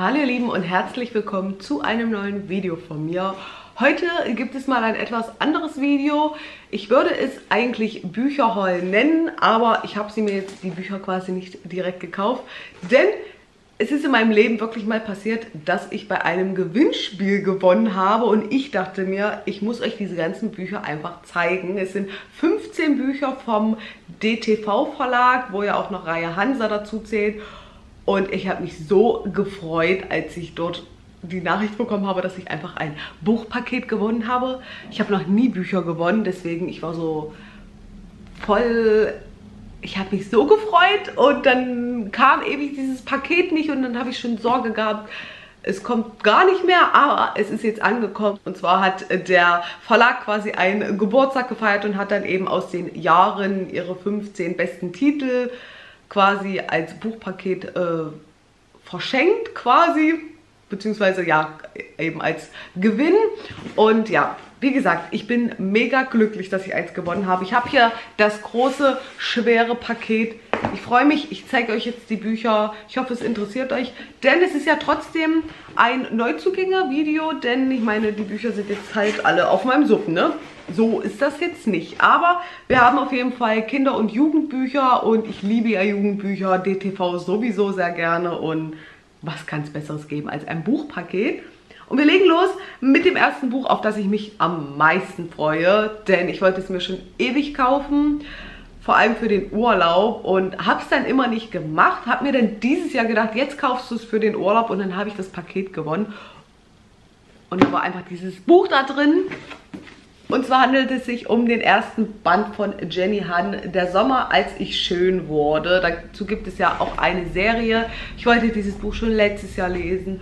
Hallo ihr Lieben und herzlich willkommen zu einem neuen Video von mir. Heute gibt es mal ein etwas anderes Video. Ich würde es eigentlich Bücherhaul nennen, aber ich habe mir jetzt die Bücher quasi nicht direkt gekauft, denn es ist in meinem Leben wirklich mal passiert, dass ich bei einem Gewinnspiel gewonnen habe und ich dachte mir, ich muss euch diese ganzen Bücher einfach zeigen. Es sind 15 Bücher vom DTV Verlag, wo ja auch noch Reihe Hansa dazu zählt. Und ich habe mich so gefreut, als ich dort die Nachricht bekommen habe, dass ich einfach ein Buchpaket gewonnen habe. Ich habe noch nie Bücher gewonnen, deswegen ich war so voll... Ich habe mich so gefreut und dann kam ewig dieses Paket nicht und dann habe ich schon Sorge gehabt, es kommt gar nicht mehr, aber es ist jetzt angekommen. Und zwar hat der Verlag quasi einen Geburtstag gefeiert und hat dann eben aus den Jahren ihre 15 besten Titel quasi als Buchpaket verschenkt quasi, beziehungsweise ja, eben als Gewinn. Und ja, wie gesagt, ich bin mega glücklich, dass ich eins gewonnen habe. Ich habe hier das große, schwere Paket. Ich freue mich, ich zeige euch jetzt die Bücher. Ich hoffe, es interessiert euch, denn es ist ja trotzdem ein Neuzugänger-Video, denn ich meine, die Bücher sind jetzt halt alle auf meinem Sub, ne? So ist das jetzt nicht, aber wir haben auf jeden Fall Kinder- und Jugendbücher und ich liebe ja Jugendbücher, DTV sowieso sehr gerne und was kann es Besseres geben als ein Buchpaket? Und wir legen los mit dem ersten Buch, auf das ich mich am meisten freue, denn ich wollte es mir schon ewig kaufen, vor allem für den Urlaub und habe es dann immer nicht gemacht, habe mir dann dieses Jahr gedacht, jetzt kaufst du es für den Urlaub und dann habe ich das Paket gewonnen und da war einfach dieses Buch da drin. Und zwar handelt es sich um den ersten Band von Jenny Han, Der Sommer, als ich schön wurde. Dazu gibt es ja auch eine Serie. Ich wollte dieses Buch schon letztes Jahr lesen.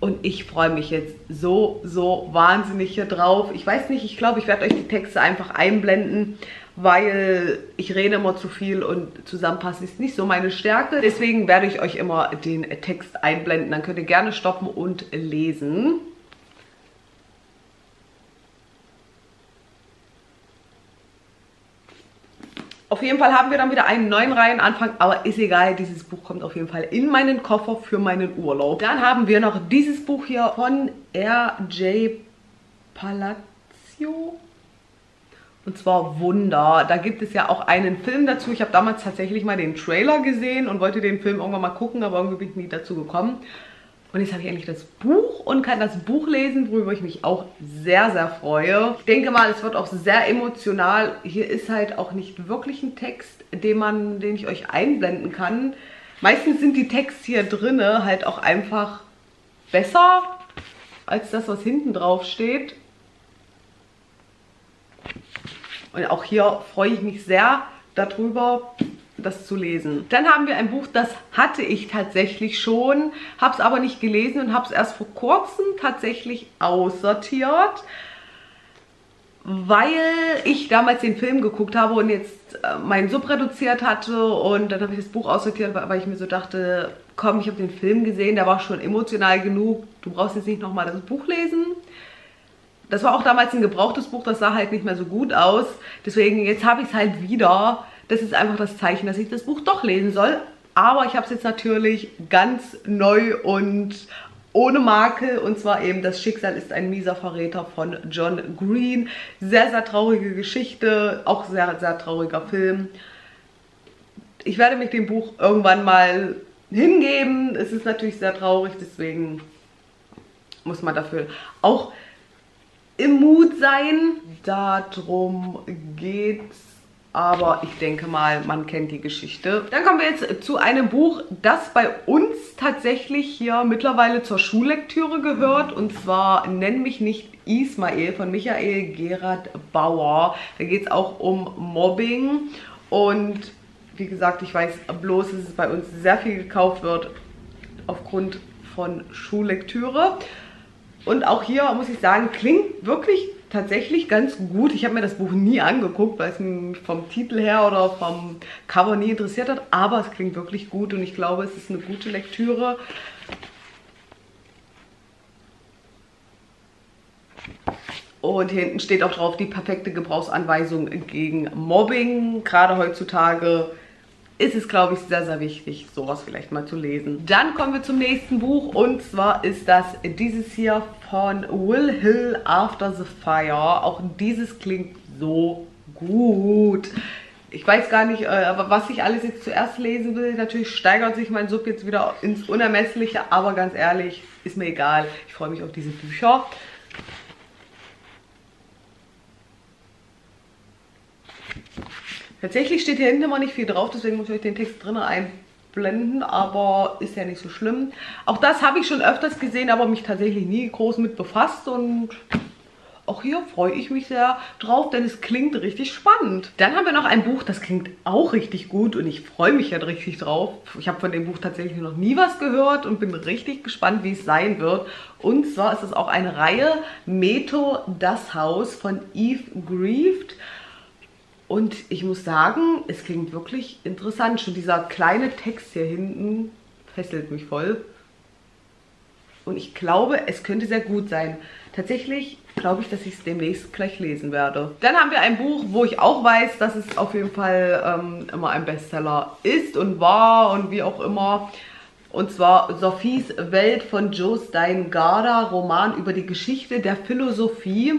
Und ich freue mich jetzt so, so wahnsinnig hier drauf. Ich weiß nicht, ich glaube, ich werde euch die Texte einfach einblenden, weil ich rede immer zu viel und zusammenfassen ist nicht so meine Stärke. Deswegen werde ich euch immer den Text einblenden. Dann könnt ihr gerne stoppen und lesen. Auf jeden Fall haben wir dann wieder einen neuen Reihenanfang, aber ist egal, dieses Buch kommt auf jeden Fall in meinen Koffer für meinen Urlaub. Dann haben wir noch dieses Buch hier von R.J. Palacio und zwar Wunder. Da gibt es ja auch einen Film dazu. Ich habe damals tatsächlich mal den Trailer gesehen und wollte den Film irgendwann mal gucken, aber irgendwie bin ich nie dazu gekommen. Und jetzt habe ich endlich das Buch und kann das Buch lesen, worüber ich mich auch sehr, sehr freue. Ich denke mal, es wird auch sehr emotional. Hier ist halt auch nicht wirklich ein Text, den ich euch einblenden kann. Meistens sind die Texte hier drin halt auch einfach besser als das, was hinten drauf steht. Und auch hier freue ich mich sehr darüber, das zu lesen. Dann haben wir ein Buch, das hatte ich tatsächlich schon, habe es aber nicht gelesen und habe es erst vor kurzem tatsächlich aussortiert, weil ich damals den Film geguckt habe und jetzt meinen Sub reduziert hatte und dann habe ich das Buch aussortiert, weil ich mir so dachte, komm, ich habe den Film gesehen, der war schon emotional genug, du brauchst jetzt nicht nochmal das Buch lesen. Das war auch damals ein gebrauchtes Buch, das sah halt nicht mehr so gut aus, deswegen jetzt habe ich es halt wieder. Das ist einfach das Zeichen, dass ich das Buch doch lesen soll. Aber ich habe es jetzt natürlich ganz neu und ohne Makel. Und zwar eben Das Schicksal ist ein mieser Verräter von John Green. Sehr, sehr traurige Geschichte. Auch sehr, sehr trauriger Film. Ich werde mich dem Buch irgendwann mal hingeben. Es ist natürlich sehr traurig, deswegen muss man dafür auch im Mut sein. Darum geht's. Aber ich denke mal, man kennt die Geschichte. Dann kommen wir jetzt zu einem Buch, das bei uns tatsächlich hier mittlerweile zur Schullektüre gehört. Und zwar Nenn mich nicht Ismail von Michael Gerhard Bauer. Da geht es auch um Mobbing. Und wie gesagt, ich weiß bloß, dass es bei uns sehr viel gekauft wird aufgrund von Schullektüre. Und auch hier, muss ich sagen, klingt wirklich tatsächlich ganz gut. Ich habe mir das Buch nie angeguckt, weil es mich vom Titel her oder vom Cover nie interessiert hat. Aber es klingt wirklich gut und ich glaube, es ist eine gute Lektüre. Und hier hinten steht auch drauf, die perfekte Gebrauchsanweisung gegen Mobbing. Gerade heutzutage ist es, glaube ich, sehr, sehr wichtig, sowas vielleicht mal zu lesen. Dann kommen wir zum nächsten Buch, und zwar ist das dieses hier von Will Hill, After the Fire. Auch dieses klingt so gut. Ich weiß gar nicht, was ich alles jetzt zuerst lesen will. Natürlich steigert sich mein Sub jetzt wieder ins Unermessliche, aber ganz ehrlich, ist mir egal. Ich freue mich auf diese Bücher. Tatsächlich steht hier hinten immer nicht viel drauf, deswegen muss ich euch den Text drinnen einblenden, aber ist ja nicht so schlimm. Auch das habe ich schon öfters gesehen, aber mich tatsächlich nie groß mit befasst, und auch hier freue ich mich sehr drauf, denn es klingt richtig spannend. Dann haben wir noch ein Buch, das klingt auch richtig gut und ich freue mich ja richtig drauf. Ich habe von dem Buch tatsächlich noch nie was gehört und bin richtig gespannt, wie es sein wird. Und zwar ist es auch eine Reihe, Meto, das Haus von Eve Grieved. Und ich muss sagen, es klingt wirklich interessant. Schon dieser kleine Text hier hinten fesselt mich voll. Und ich glaube, es könnte sehr gut sein. Tatsächlich glaube ich, dass ich es demnächst gleich lesen werde. Dann haben wir ein Buch, wo ich auch weiß, dass es auf jeden Fall immer ein Bestseller ist und war und wie auch immer. Und zwar Sophies Welt von Jostein Gaarder, Roman über die Geschichte der Philosophie.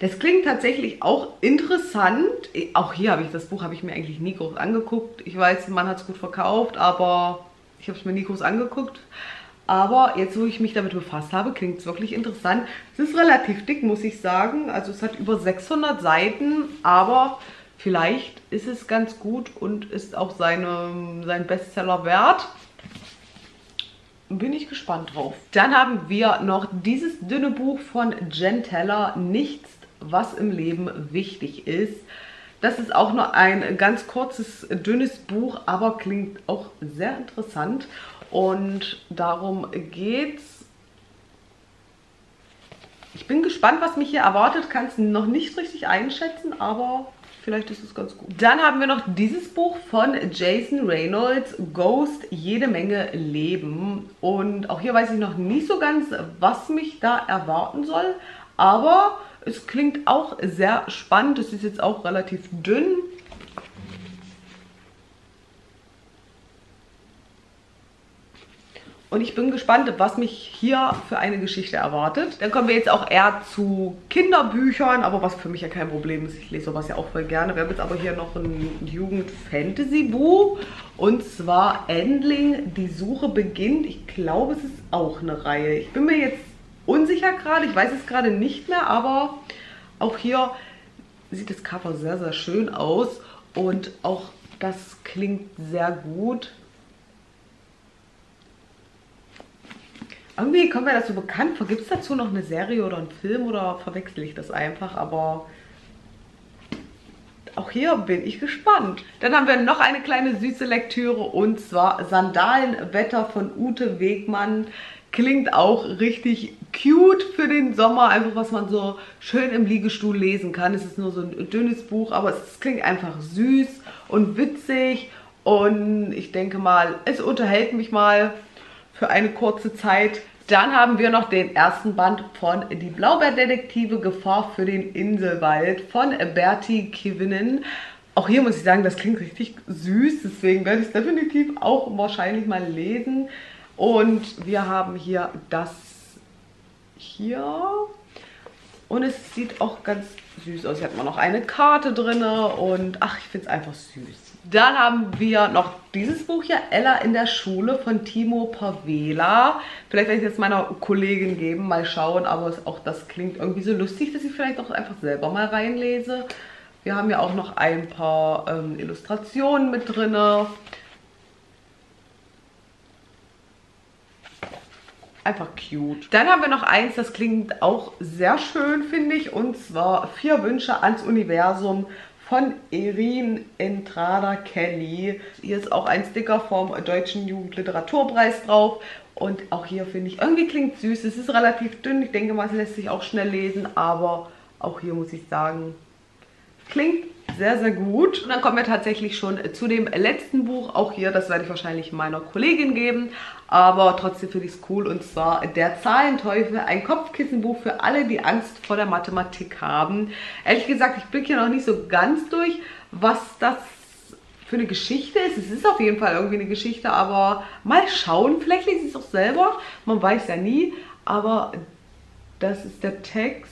Das klingt tatsächlich auch interessant. Auch hier habe ich das Buch, habe ich mir eigentlich nie groß angeguckt. Ich weiß, man hat es gut verkauft, aber ich habe es mir nie groß angeguckt. Aber jetzt, wo ich mich damit befasst habe, klingt es wirklich interessant. Es ist relativ dick, muss ich sagen. Also es hat über 600 Seiten, aber vielleicht ist es ganz gut und ist auch sein Bestseller wert. Bin ich gespannt drauf. Dann haben wir noch dieses dünne Buch von Jen Teller, Nichts, was im Leben wichtig ist. Das ist auch nur ein ganz kurzes, dünnes Buch, aber klingt auch sehr interessant. Und darum geht's. Ich bin gespannt, was mich hier erwartet. Kann es noch nicht richtig einschätzen, aber vielleicht ist es ganz gut. Dann haben wir noch dieses Buch von Jason Reynolds, Ghost, jede Menge Leben. Und auch hier weiß ich noch nicht so ganz, was mich da erwarten soll. Aber es klingt auch sehr spannend. Es ist jetzt auch relativ dünn. Und ich bin gespannt, was mich hier für eine Geschichte erwartet. Dann kommen wir jetzt auch eher zu Kinderbüchern, aber was für mich ja kein Problem ist. Ich lese sowas ja auch voll gerne. Wir haben jetzt aber hier noch ein Jugend-Fantasy-Buch. Und zwar Endling, die Suche beginnt. Ich glaube, es ist auch eine Reihe. Ich bin mir jetzt unsicher gerade. Ich weiß es gerade nicht mehr, aber auch hier sieht das Cover sehr, sehr schön aus. Und auch das klingt sehr gut. Irgendwie kommt mir das so bekannt vor. Gibt es dazu noch eine Serie oder einen Film oder verwechsel ich das einfach? Aber auch hier bin ich gespannt. Dann haben wir noch eine kleine süße Lektüre, und zwar Sandalenwetter von Ute Wegmann. Klingt auch richtig cute für den Sommer. Einfach was man so schön im Liegestuhl lesen kann. Es ist nur so ein dünnes Buch, aber es klingt einfach süß und witzig. Und ich denke mal, es unterhält mich mal für eine kurze Zeit. Dann haben wir noch den ersten Band von Die Blaubeerdetektive Gefahr für den Inselwald von Bertie Kivinen. Auch hier muss ich sagen, das klingt richtig süß, deswegen werde ich es definitiv auch wahrscheinlich mal lesen. Und wir haben hier das hier. Und es sieht auch ganz süß aus. Hier hat man noch eine Karte drin und ach, ich finde es einfach süß. Dann haben wir noch dieses Buch hier, Ella in der Schule von Timo Pavela. Vielleicht werde ich es jetzt meiner Kollegin geben, mal schauen, aber auch das klingt irgendwie so lustig, dass ich vielleicht auch einfach selber mal reinlese. Wir haben ja auch noch ein paar Illustrationen mit drin. Einfach cute. Dann haben wir noch eins, das klingt auch sehr schön, finde ich, und zwar 4 Wünsche ans Universum von Erin Entrada Kelly. Hier ist auch ein Sticker vom Deutschen Jugendliteraturpreis drauf. Und auch hier finde ich, irgendwie klingt süß. Es ist relativ dünn. Ich denke mal, es lässt sich auch schnell lesen. Aber auch hier muss ich sagen, klingt sehr, sehr gut. Und dann kommen wir tatsächlich schon zu dem letzten Buch. Auch hier, das werde ich wahrscheinlich meiner Kollegin geben. Aber trotzdem finde ich es cool. Und zwar Der Zahlenteufel, ein Kopfkissenbuch für alle, die Angst vor der Mathematik haben. Ehrlich gesagt, ich blicke hier noch nicht so ganz durch, was das für eine Geschichte ist. Es ist auf jeden Fall irgendwie eine Geschichte, aber mal schauen. Vielleicht lese ich es auch selber, man weiß ja nie. Aber das ist der Text.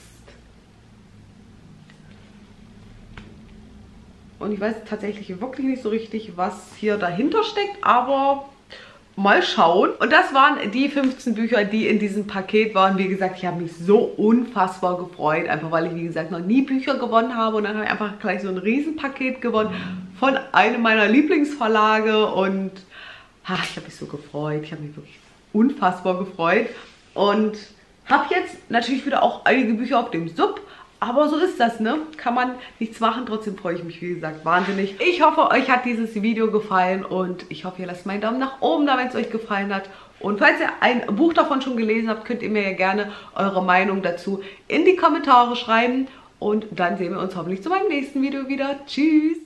Und ich weiß tatsächlich wirklich nicht so richtig, was hier dahinter steckt, aber mal schauen. Und das waren die 15 Bücher, die in diesem Paket waren. Wie gesagt, ich habe mich so unfassbar gefreut, einfach weil ich, wie gesagt, noch nie Bücher gewonnen habe. Und dann habe ich einfach gleich so ein Riesenpaket gewonnen von einem meiner Lieblingsverlage. Und ach, ich habe mich so gefreut. Ich habe mich wirklich unfassbar gefreut. Und habe jetzt natürlich wieder auch einige Bücher auf dem Sub. Aber so ist das, ne? Kann man nichts machen. Trotzdem freue ich mich, wie gesagt, wahnsinnig. Ich hoffe, euch hat dieses Video gefallen und ich hoffe, ihr lasst meinen Daumen nach oben da, wenn es euch gefallen hat. Und falls ihr ein Buch davon schon gelesen habt, könnt ihr mir ja gerne eure Meinung dazu in die Kommentare schreiben. Und dann sehen wir uns hoffentlich zu meinem nächsten Video wieder. Tschüss!